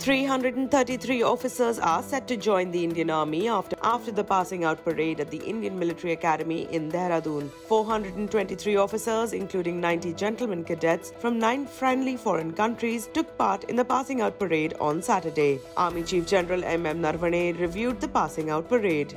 333 officers are set to join the Indian Army after the passing out parade at the Indian Military Academy in Dehradun. 423 officers, including 90 gentlemen cadets from 9 friendly foreign countries, took part in the passing out parade on Saturday. Army Chief General MM Naravane reviewed the passing out parade.